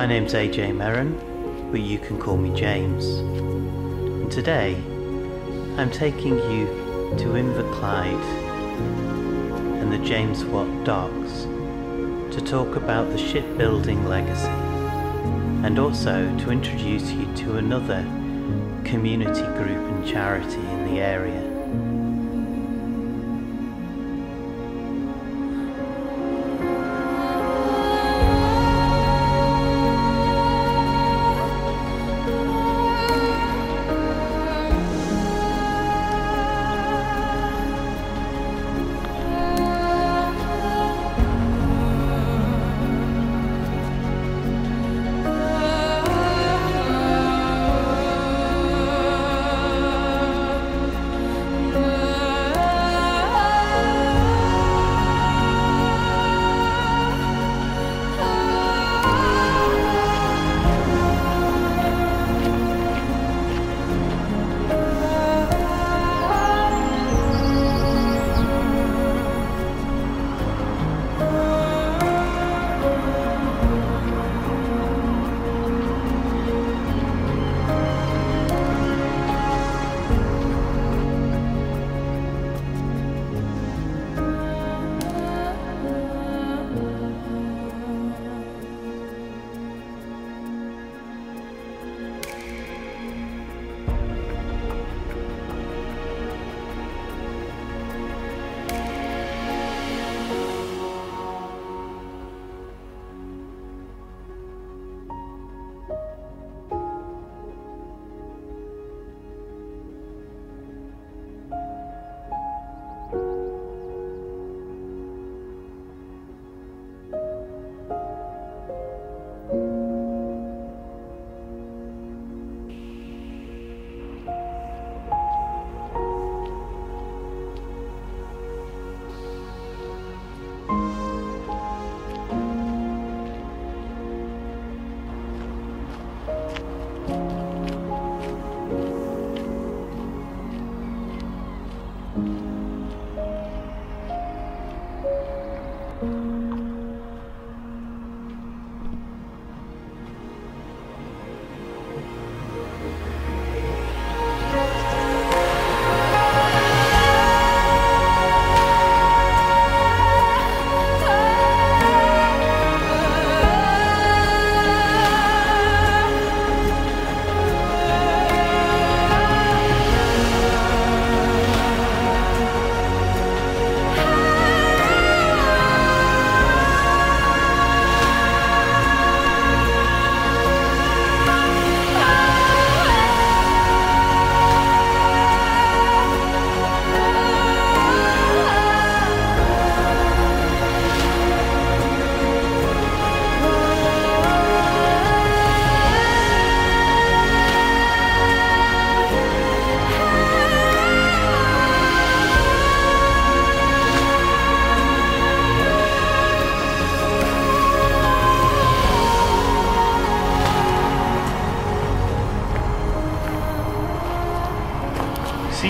My name's AJ Merron, but you can call me James. And today, I'm taking you to Inverclyde and the James Watt Docks to talk about the shipbuilding legacy, and also to introduce you to another community group and charity in the area.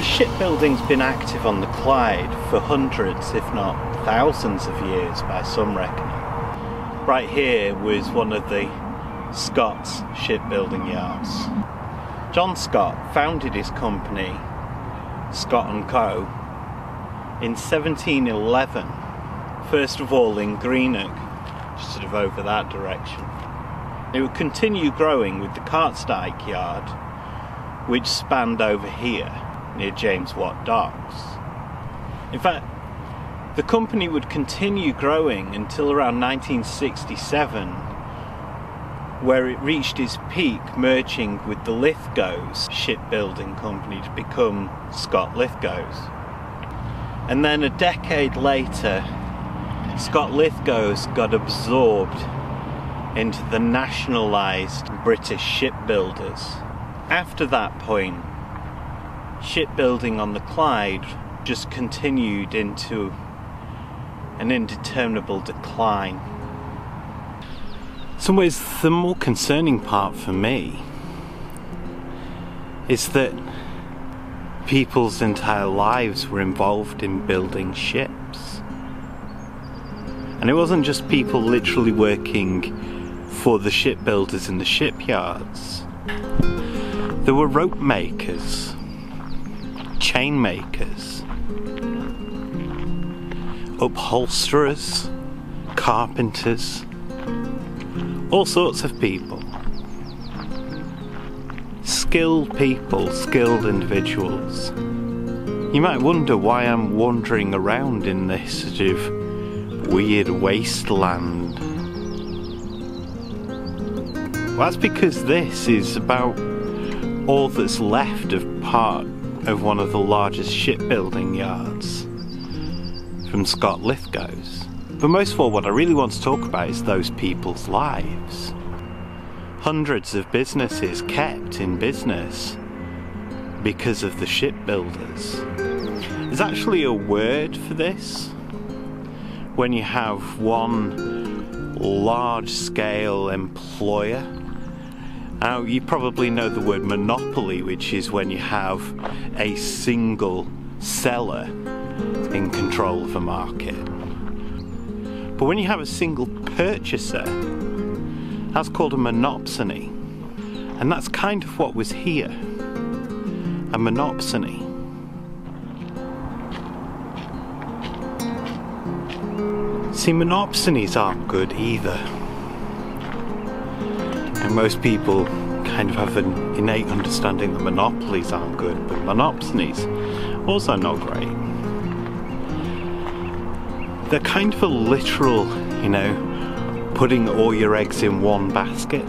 Shipbuilding's been active on the Clyde for hundreds, if not thousands of years by some reckoning. Right here was one of the Scots shipbuilding yards. John Scott founded his company, Scott & Co, in 1711, first of all in Greenock, just sort of over that direction. It would continue growing with the Cartsdyke yard, which spanned over here, near James Watt Docks. In fact, the company would continue growing until around 1967, where it reached its peak, merging with the Lithgows shipbuilding company to become Scott Lithgows. And then a decade later, Scott Lithgows got absorbed into the nationalised British shipbuilders. After that point, shipbuilding on the Clyde just continued into an indeterminable decline. In some ways, the more concerning part for me is that people's entire lives were involved in building ships. And it wasn't just people literally working for the shipbuilders in the shipyards. There were rope makers, chain makers, upholsterers, carpenters, all sorts of people. Skilled people, skilled individuals. You might wonder why I'm wandering around in this sort of weird wasteland. Well, that's because this is about all that's left of part of one of the largest shipbuilding yards from Scott Lithgows. But most of all, what I really want to talk about is those people's lives. Hundreds of businesses kept in business because of the shipbuilders. There's actually a word for this. When you have one large-scale employer. Now, you probably know the word monopoly, which is when you have a single seller in control of a market. But when you have a single purchaser, that's called a monopsony. And that's kind of what was here. A monopsony. See, monopsonies aren't good either. And most people kind of have an innate understanding that monopolies aren't good, but monopsonies also not great. They're kind of a literal, you know, putting all your eggs in one basket.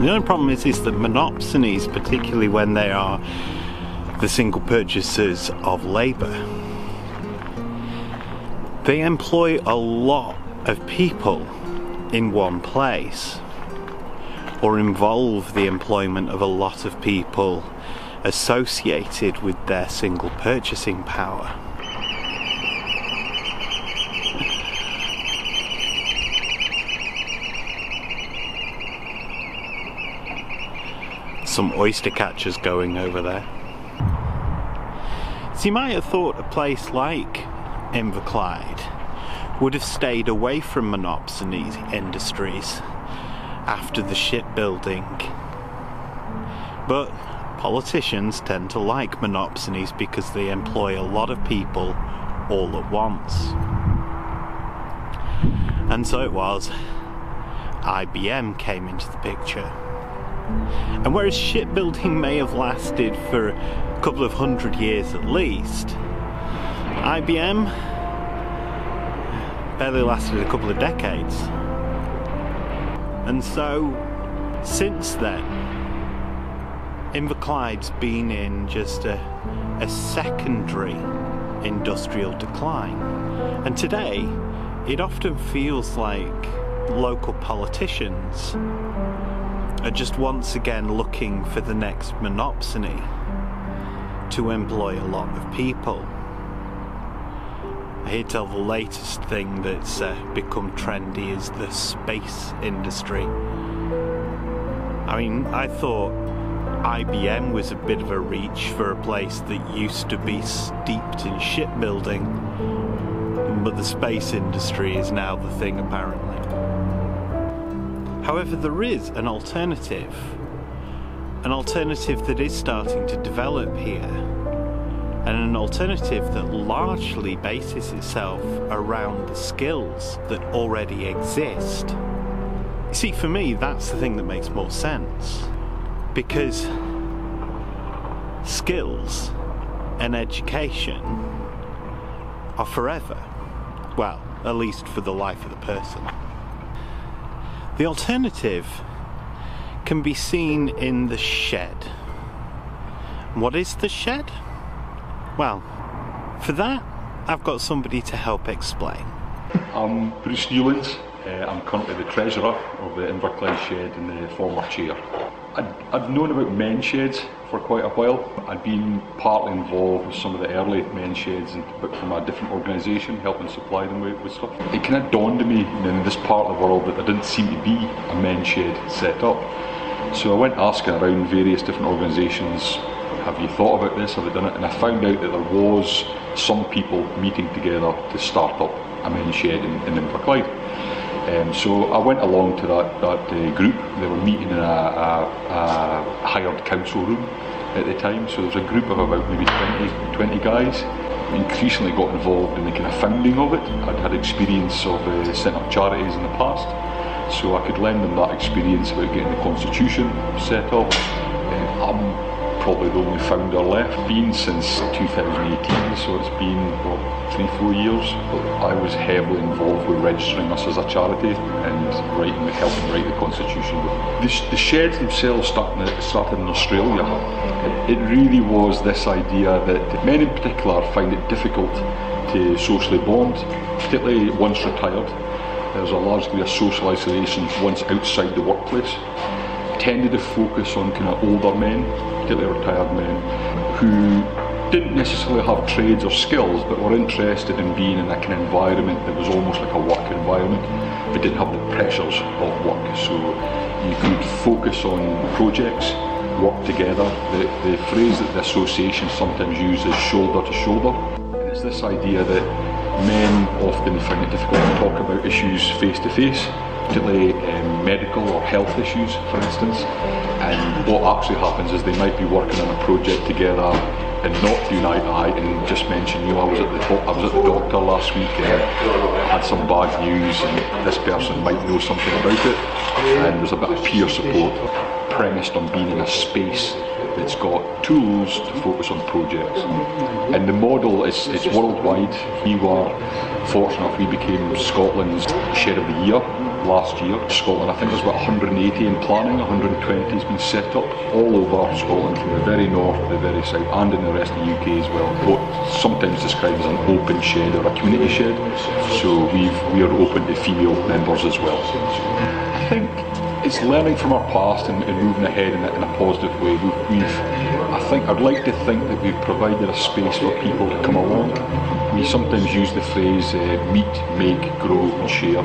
The only problem is that monopsonies, particularly when they are the single purchasers of labour, they employ a lot of people in one place, or involve the employment of a lot of people associated with their single purchasing power. Some oyster catchers going over there. So you might have thought a place like Inverclyde would have stayed away from monopsony industries after the shipbuilding. But politicians tend to like monopsonies because they employ a lot of people all at once. And so it was, IBM came into the picture. And whereas shipbuilding may have lasted for a couple of hundred years at least, IBM barely lasted a couple of decades. And so, since then, Inverclyde's been in just a secondary industrial decline. And today, it often feels like local politicians are just once again looking for the next monopsony to employ a lot of people. I hear tell the latest thing that's become trendy is the space industry. I mean, I thought IBM was a bit of a reach for a place that used to be steeped in shipbuilding, but the space industry is now the thing apparently. However, there is an alternative that is starting to develop here, and an alternative that largely bases itself around the skills that already exist. You see, for me, that's the thing that makes more sense, because skills and education are forever, well, at least for the life of the person. The alternative can be seen in the shed. What is the shed? Well, for that, I've got somebody to help explain. I'm Bruce Newlands. I'm currently the treasurer of the Inverclyde shed and the former chair. I've known about men's sheds for quite a while. I'd been partly involved with some of the early men's sheds, but from a different organisation, helping supply them with stuff. It kind of dawned on me in this part of the world that there didn't seem to be a men's shed set up. So I went asking around various different organisations, have you thought about this, have they done it? And I found out that there was some people meeting together to start up a men's shed in Inverclyde. So I went along to that group. They were meeting in a hired council room at the time, so there was a group of about maybe 20 guys. Increasingly got involved in the kind of founding of it. I'd had experience of setting up charities in the past, so I could lend them that experience about getting the constitution set up. I'm probably the only founder left, been since 2018, so it's been what, 3-4 years. I was heavily involved with registering us as a charity and writing, helping write the constitution. The sheds themselves started in Australia. It really was this idea that men in particular find it difficult to socially bond, particularly once retired. There's a large degree of social isolation once outside the workplace. Tended to focus on kind of older men, particularly retired men, who didn't necessarily have trades or skills but were interested in being in a kind of environment that was almost like a work environment but didn't have the pressures of work. So you could focus on projects, work together. The phrase that the association sometimes uses is shoulder to shoulder. And it's this idea that men often find it difficult to talk about issues face to face, particularly medical or health issues, for instance. And what actually happens is they might be working on a project together and not do eye to eye and just mention, you know, I was at the doctor last week and had some bad news and this person might know something about it. And there's a bit of peer support premised on being in a space that's got tools to focus on projects. And the model is worldwide. We were fortunate enough, we became Scotland's Shed of the Year last year. Scotland, I think there's about 180 in planning, 120 has been set up all over Scotland, from the very north to the very south, and in the rest of the UK as well. What's sometimes described as an open shed or a community shed, so we are open to female members as well. I think it's learning from our past and moving ahead in a positive way. I'd like to think that we've provided a space for people to come along. We sometimes use the phrase meet, make, grow and share.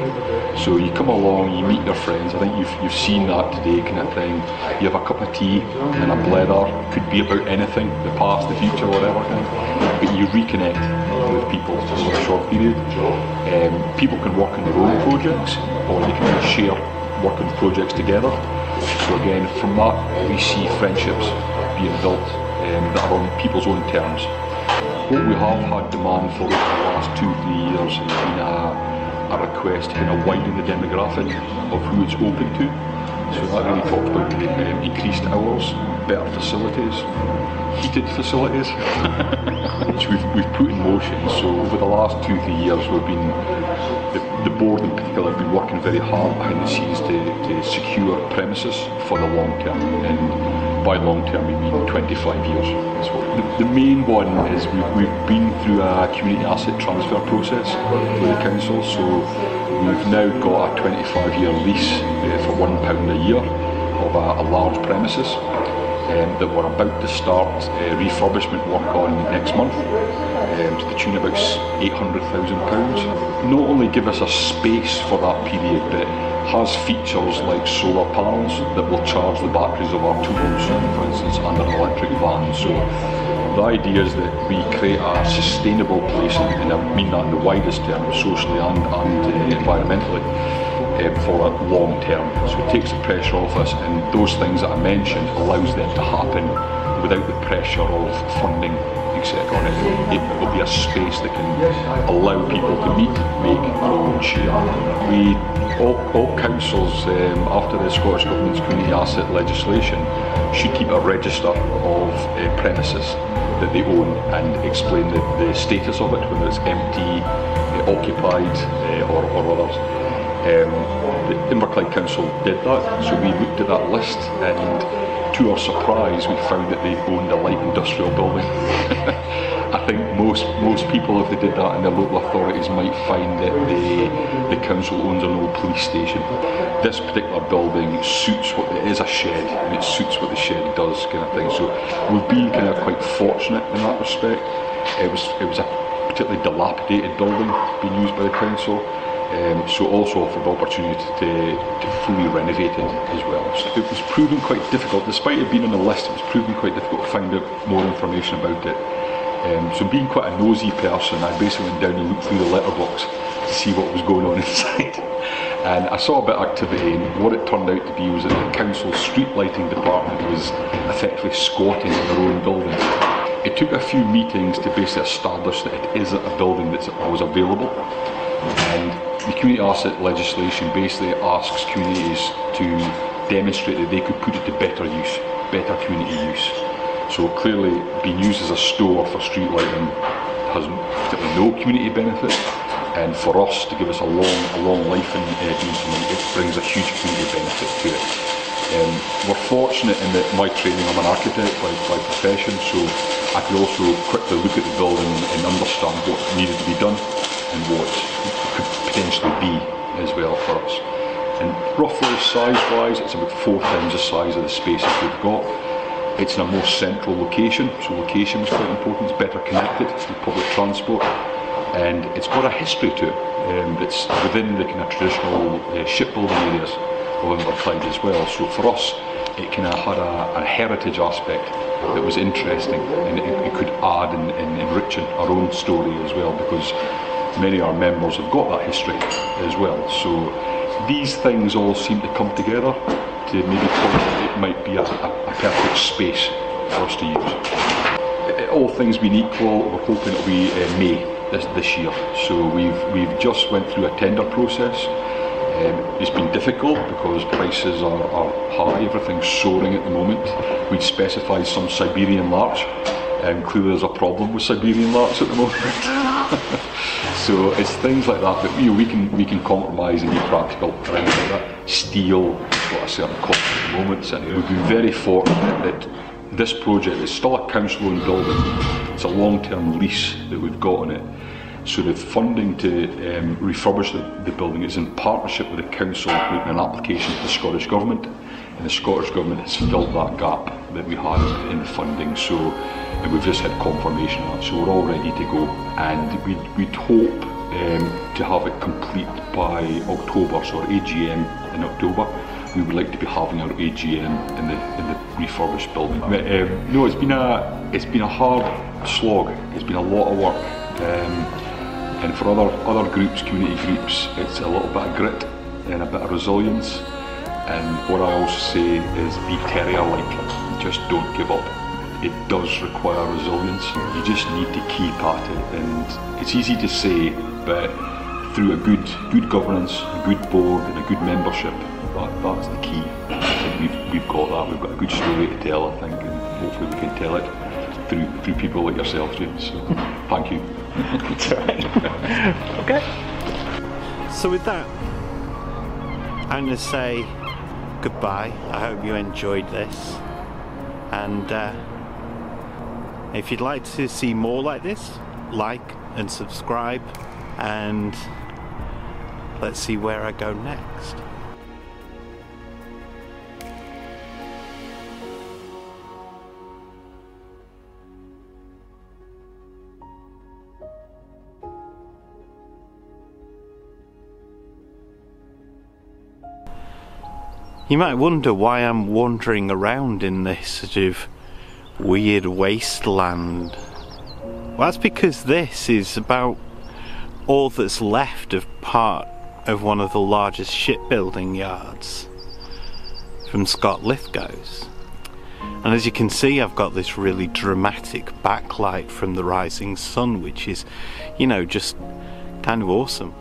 So you come along, you meet your friends. I think you've seen that today kind of thing. You have a cup of tea and a blether, could be about anything, the past, the future, whatever. But you reconnect with people for a short period. People can work on their own projects or they can share working projects together. So again, from that we see friendships being built that are on people's own terms. What we have had demand for the last 2-3 years has been a request to kind of widen the demographic of who it's open to. So that really talks about increased hours, better facilities, heated facilities, which we've put in motion. So over the last 2-3 years we've been, the board in particular, have been working very hard behind the scenes to secure premises for the long term, and by long term we mean 25 years. So the main one is we've been through a community asset transfer process with the council, so we've now got a 25-year lease for £1 a year of a large premises that we're about to start refurbishment work on next month, to the tune of about £800,000. Not only give us a space for that period, but has features like solar panels that will charge the batteries of our tools, for instance, and an electric van. So the idea is that we create a sustainable place, and I mean that in the widest terms, socially and environmentally, for a long term. So it takes the pressure off us, and those things that I mentioned allows them to happen without the pressure of funding, etc. It will be a space that can allow people to meet, make, grow and share. All councils, after the Scottish Government's community asset legislation, should keep a register of premises that they own and explain the status of it, whether it's empty, occupied or others. The Inverclyde Council did that, so we looked at that list, and to our surprise we found that they owned a light industrial building. I think most people, if they did that in their local authorities, might find that the council owns an old police station. This particular building suits what it is, a shed, and it suits what the shed does, kind of thing. So we've been kind of quite fortunate in that respect. It was a particularly dilapidated building being used by the council. So also offered the opportunity to fully renovate it as well. So it was proven quite difficult, despite it being on the list, it was proven quite difficult to find out more information about it. So being quite a nosy person, I basically went down and looked through the letterbox to see what was going on inside. and I saw a bit of activity, and what it turned out to be was that the council street lighting department was effectively squatting in their own building. It took a few meetings to basically establish that it isn't a building that's always available, and the community asset legislation basically asks communities to demonstrate that they could put it to better use, better community use. So clearly being used as a store for street lighting has particularly no community benefit, and for us to give us a long life in Edmonton, it brings a huge community benefit to it. We're fortunate in that my training, I'm an architect by profession, so I could also quickly look at the building and understand what needed to be done and what could potentially be as well for us. And roughly size-wise, it's about 4 times the size of the spaces we've got. It's in a more central location, so location is quite important. It's better connected to public transport, and it's got a history to it. It's within the kind of traditional shipbuilding areas of Inverclyde as well. So for us, it kind of had a heritage aspect that was interesting, and it could add in enriching our own story as well, because many of our members have got that history as well. So these things all seem to come together to maybe it might be a perfect space for us to use. All things being equal, we're hoping it'll be May this year. So we've just went through a tender process. It's been difficult because prices are high, everything's soaring at the moment. We'd specified some Siberian larch, and clearly there's a problem with Siberian larch at the moment. So it's things like that that we can compromise and be practical around that. Steel has got a certain cost at the moment, and we've been very fortunate that this project is still a council-owned building. It's a long-term lease that we've got on it. So the funding to refurbish the building is in partnership with the council, making an application to the Scottish Government, and the Scottish Government has filled that gap that we had in the funding. So and we've just had confirmation on it, so we're all ready to go, and we'd hope to have it complete by October, so our AGM in October. We would like to be having our AGM in the refurbished building. No, it's been a hard slog. It's been a lot of work, and for other groups, community groups, it's a little bit of grit and a bit of resilience. And what I also say is be terrier-like, just don't give up. It does require resilience. You just need to keep at it, and it's easy to say, but through a good governance, a good board and a good membership, that's the key. I think we've got that. We've got a good story to tell, I think, and hopefully we can tell it through people like yourself, James. So, thank you. That's all right. Okay. So with that, I'm going to say goodbye. I hope you enjoyed this, and if you'd like to see more like this, like and subscribe, and let's see where I go next. You might wonder why I'm wandering around in this sort of weird wasteland. Well, that's because this is about all that's left of part of one of the largest shipbuilding yards from Scott Lithgows. And as you can see, I've got this really dramatic backlight from the rising sun, which is, you know, just kind of awesome.